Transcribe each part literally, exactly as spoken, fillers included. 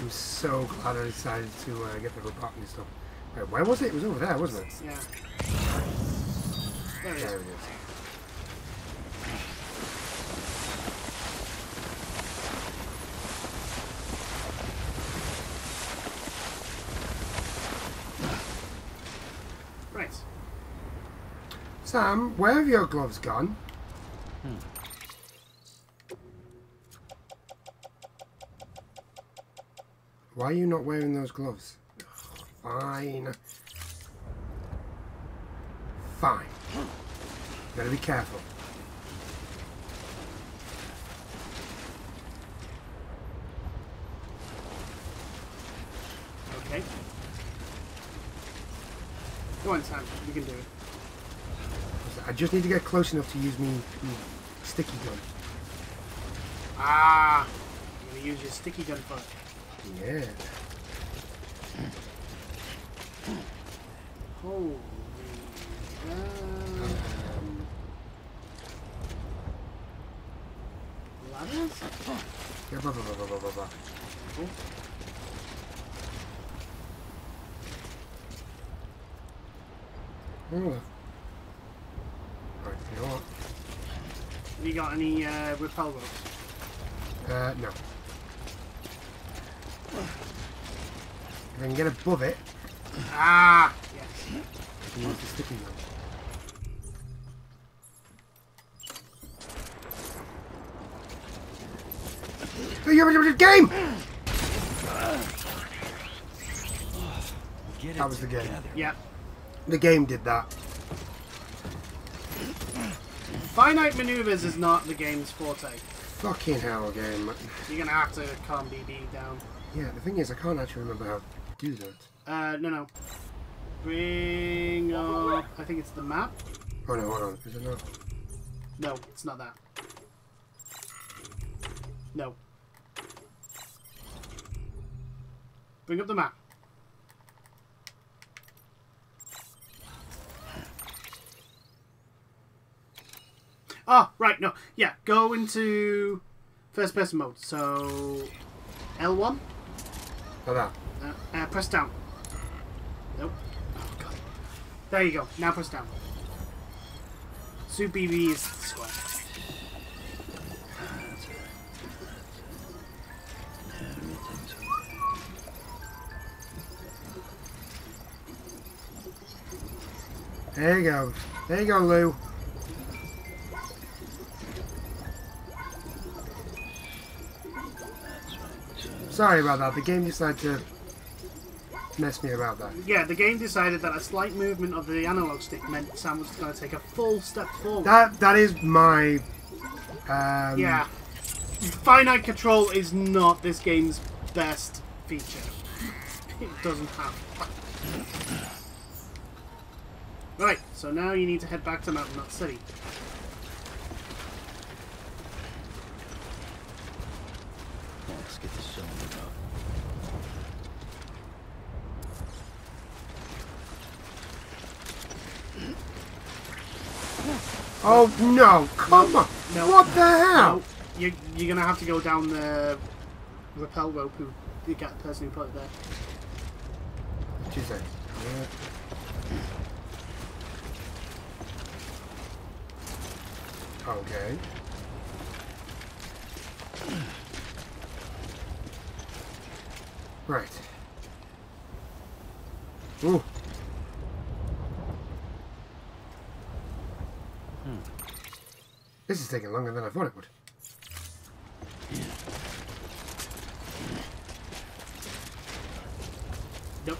I'm so glad I decided to uh, get the robotnik stuff. Wait, where was it? It was over there, wasn't it? Yeah. There it is. Right. Sam, where have your gloves gone? Hmm. Why are you not wearing those gloves? Fine. Fine. Better be careful. Okay. Go on, Sam. You can do it. I just need to get close enough to use me, me sticky gun. Ah! You're going to use your sticky gun first. Yeah. Holy um, ladders? Yeah, blah, blah, blah, blah, blah, blah. Cool. Mm. Alright, you know what? Have you got any uh, rappel ropes? Uh, no. If I can get above it. Ah! Yes. I can use the sticky one. Game! Get that was the game. Together. Yeah. The game did that. Finite maneuvers is not the game's forte. Fucking hell, game. You're gonna have to calm B B down. Yeah, the thing is, I can't actually remember how to do that. Uh, no, no. Bring up... I think it's the map. Oh, no, hold on. Is it not? No, it's not that. No. Bring up the map. Ah, oh, right, no. Yeah, go into first-person mode. So... L one? Uh, uh, press down. Nope. Oh, God. There you go. Now press down. Super B B is square. There you go. There you go, Lou. Sorry about that, the game decided to mess me about that. Yeah, the game decided that a slight movement of the analog stick meant Sam was going to take a full step forward. That That is my... Um, yeah. Finite control is not this game's best feature. It doesn't have. Right, so now you need to head back to Mountain Nut City. Let's get this cylinder up. Oh no! Come no, on! No, what the hell? No. You're, you're gonna have to go down the rappel rope. Who you got the person who put it there? Two seconds. Yeah. Okay. Right. Ooh. Hmm. This is taking longer than I thought it would. Nope.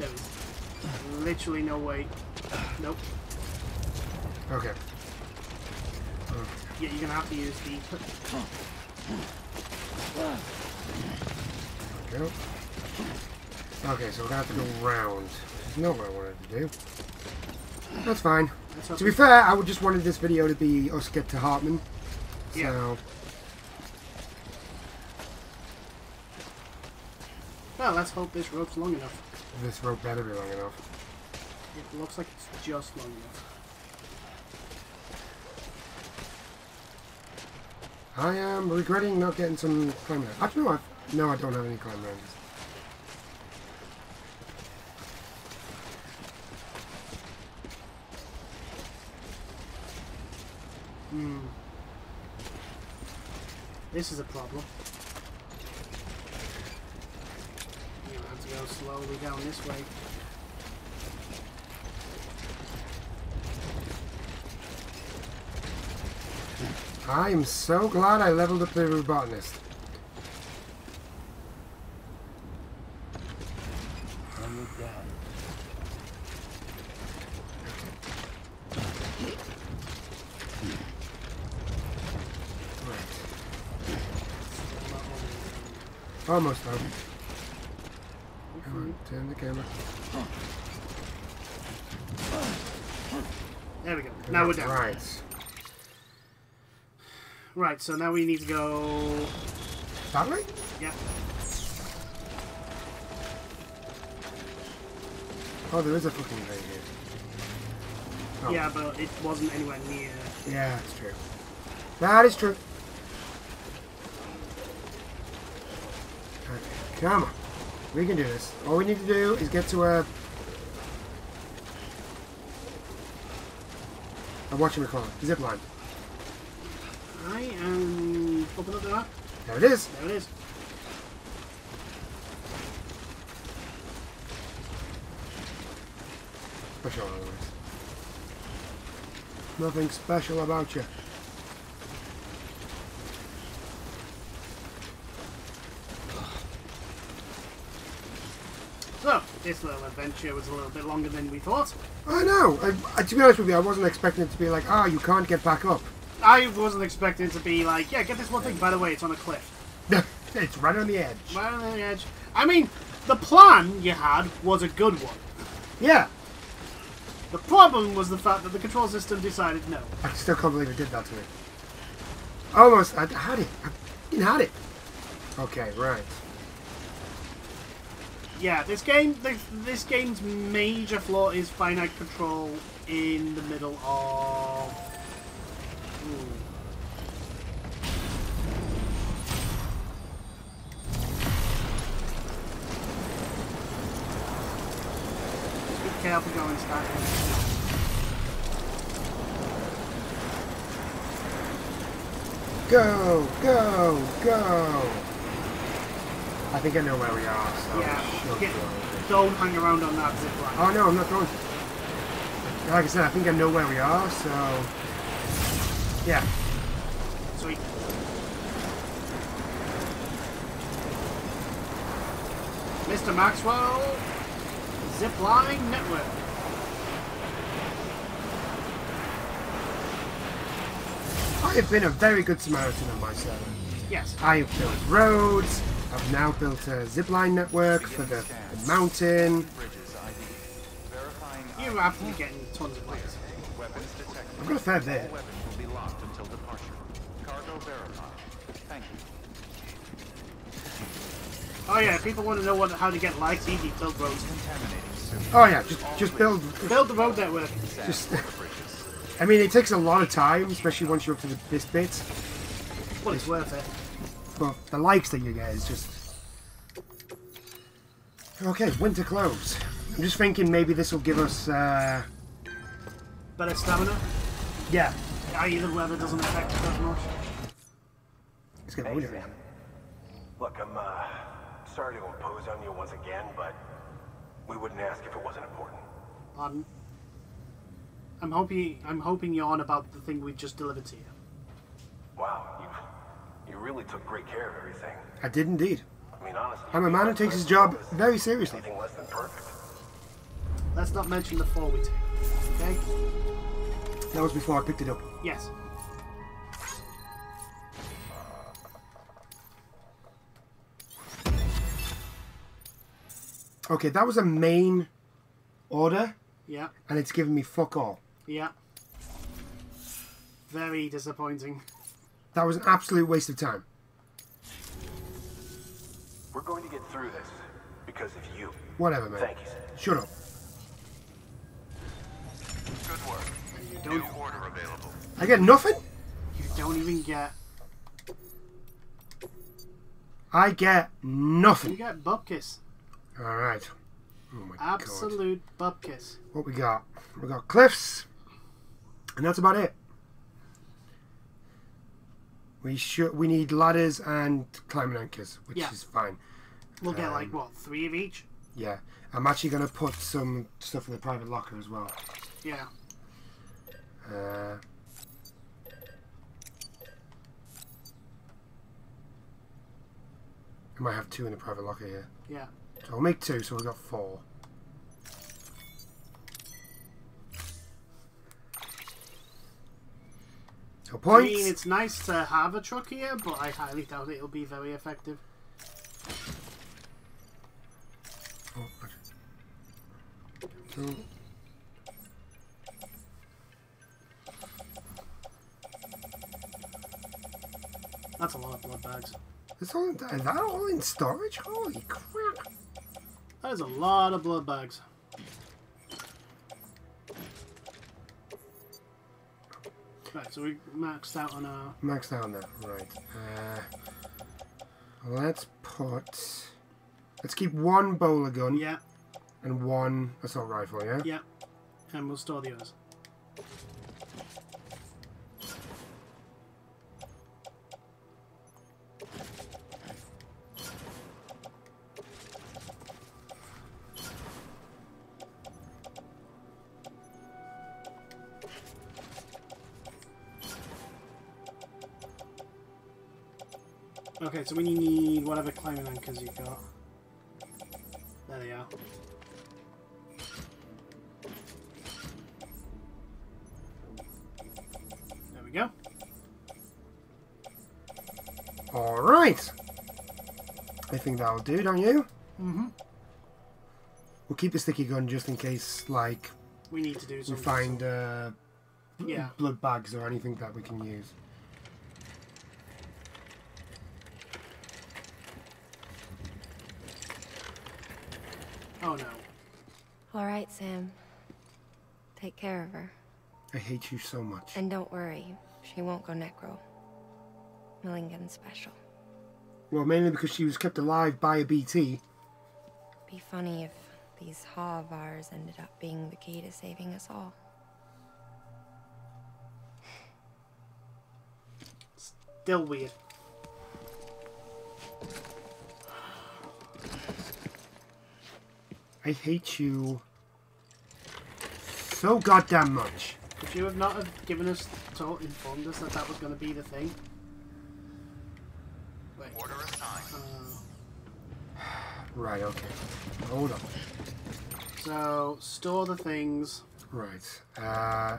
There is literally no way. Nope. Okay. Oh. Yeah, you're gonna have to use the... Nope. Okay, so we're gonna have to go round. That's not what I wanted to do. That's fine. That's okay. To be fair, I would just wanted this video to be us get to Hartman. So. Yeah. Well, let's hope this rope's long enough. This rope better be long enough. It looks like it's just long enough. I am regretting not getting some climb range. Actually, no, I've, no, I don't have any climb ranges. Hmm. This is a problem. We're gonna have to go slowly down this way. I am so glad I leveled up the robotanist. I'm dead. Right. Almost done. Come on, turn the camera. There we go. Now we're done. Right. Right, so now we need to go... That way? Yeah. Oh, there is a fucking way here. Oh. Yeah, but it wasn't anywhere near... Yeah, that's true. That is true. Okay, come on. We can do this. All we need to do is get to a... I'm watching the climb. Zip line. I am open up the map. There it is. There it is. Push on, otherwise. Nothing special about you. So, this little adventure was a little bit longer than we thought. I know. I, I, to be honest with you, I wasn't expecting it to be like, ah, oh, you can't get back up. I wasn't expecting it to be like, yeah, get this one thing. By the way, it's on a cliff. It's right on the edge. Right on the edge. I mean, the plan you had was a good one. Yeah. The problem was the fact that the control system decided no. I still can't believe it did that to me. Almost. I had it. I fucking had it. Okay, right. Yeah, this game, this, this game's major flaw is finite control in the middle of... Be careful going sideways. Go, go, go! I think I know where we are, so... Yeah, get, don't hang around on that zip line. Oh no, I'm not going to. Like I said, I think I know where we are, so... Yeah. Sweet. Mister Maxwell, Zipline Network. I have been a very good Samaritan on my server. Yes. I have built roads. I've now built a zipline network for the, the mountain. You're actually getting tons of players. I've got a fair bit. Oh yeah, people want to know what, how to get lights easy, build roads. Oh yeah, just just build build the road network. Just, I mean, it takes a lot of time, especially once you're up to the, this bit. Well, it's worth it. But the likes that you get is just okay. Winter clothes. I'm just thinking maybe this will give us uh... better stamina. Yeah. Either weather doesn't affect us as much. It's gonna be winter. Look, I'm uh, sorry to impose on you once again, but we wouldn't ask if it wasn't important. Pardon? I'm hoping I'm hoping you're on about the thing we just delivered to you. Wow, you you really took great care of everything. I did indeed. I mean, honestly, I'm a man who takes his job very seriously. Anything less than perfect. Let's not mention the fall we take. Okay. That was before I picked it up. Yes. Okay, that was a main order. Yeah. And it's given me fuck all. Yeah. Very disappointing. That was an absolute waste of time. We're going to get through this because of you. Whatever, man. Thank you. Shut up. Good work. You don't... New order available. I get nothing? You don't even get I get nothing. You get bub kiss. All right. Oh my God. Absolute bub kiss. What we got? We got cliffs, and that's about it. We should. We need ladders and climbing anchors, which yeah. is fine. We'll um, get like what, three of each. Yeah, I'm actually going to put some stuff in the private locker as well. Yeah. Uh, I might have two in the private locker here. Yeah. So I'll make two, so we've got four. So points. I mean, it's nice to have a truck here, but I highly doubt it'll be very effective. Oh, two. That's a lot of blood bags. Is that all in storage? Holy crap! That is a lot of blood bags. Right, so we maxed out on our... Maxed out on that, right. Uh, let's put... Let's keep one bowler gun. Yeah. And one assault rifle, yeah? Yeah. And we'll store the others. Okay, so we need whatever climbing anchors you've got. There they are. There we go. All right. I think that'll do, don't you? Mm-hmm. We'll keep a sticky gun just in case, like, we need to do something. We find uh, yeah. blood bags or anything that we can use. Oh, no. All right, Sam. Take care of her. I hate you so much. And don't worry. She won't go necro. Millington special. Well, mainly because she was kept alive by a B T. Be funny if these haw of ours ended up being the key to saving us all. Still weird. I hate you so goddamn much. If you would not have given us, told, informed us that that was going to be the thing. Wait. Order assigned. Uh, right, okay. Hold on. So, store the things. Right. Uh...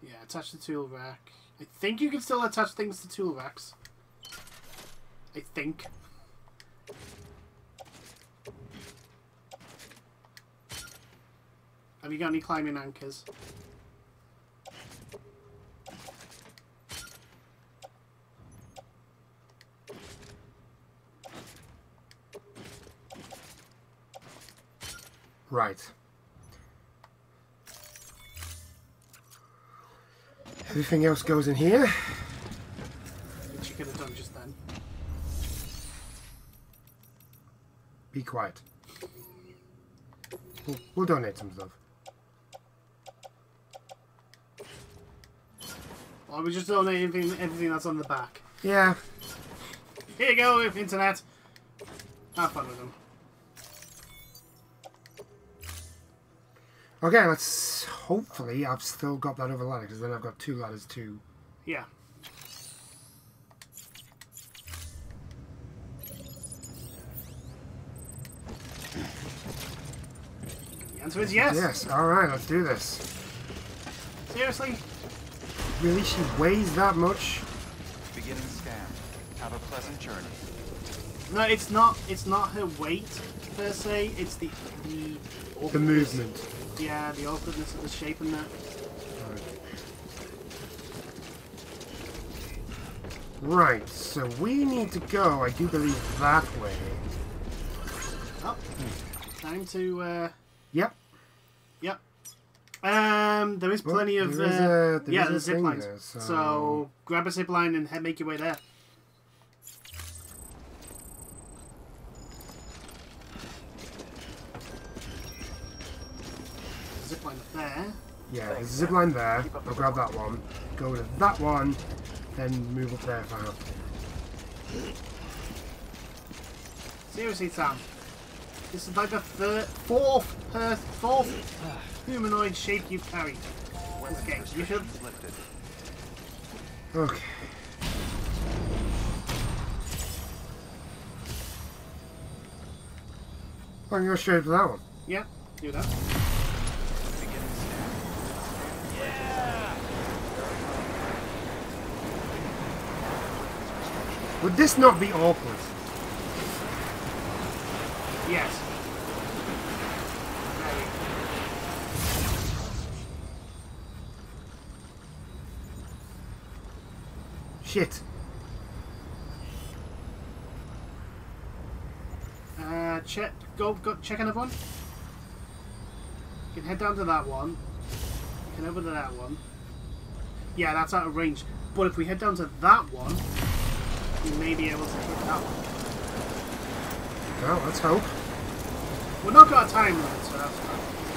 Yeah, attach the tool rack. I think you can still attach things to tool racks. I think. Have you got any climbing anchors? Right. Everything else goes in here. Which you could have done just then. Be quiet. We'll, we'll donate some stuff. Well, we just donate everything, everything that's on the back. Yeah. Here you go, internet. Have fun with them. Okay, let's... Hopefully, I've still got that other ladder, because then I've got two ladders too. Yeah. The answer is yes! Yes, alright, let's do this. Seriously? Really? She weighs that much? Beginning scan. Have a pleasant journey. No, it's not, it's not her weight, per se. It's the... The, the movement. Yeah, the awkwardness of the shape and that. Right, so we need to go, I do believe, that way. Oh, time to, uh... Yep. Yep. Um, there is plenty well, of there uh, is a, there yeah, there's zip lines. There, so... so grab a zip line and head, make your way there. Zip line up there. Yeah, there's a zip line there. I'll grab that one. Go to that one, then move up there if I have to. Seriously, Sam. This is like the third, fourth, per, fourth humanoid shape you've carried. This game. You should. Okay. I'm going to go straight for that one. Yeah, do that. Yeah. Would this not be awkward? Yes. Shit. Uh, check. Go. Go. Check another one. You can head down to that one. You can over to that one. Yeah, that's out of range. But if we head down to that one, we may be able to hit that one. Well, let's hope. We're not got a time limit, so that's fine.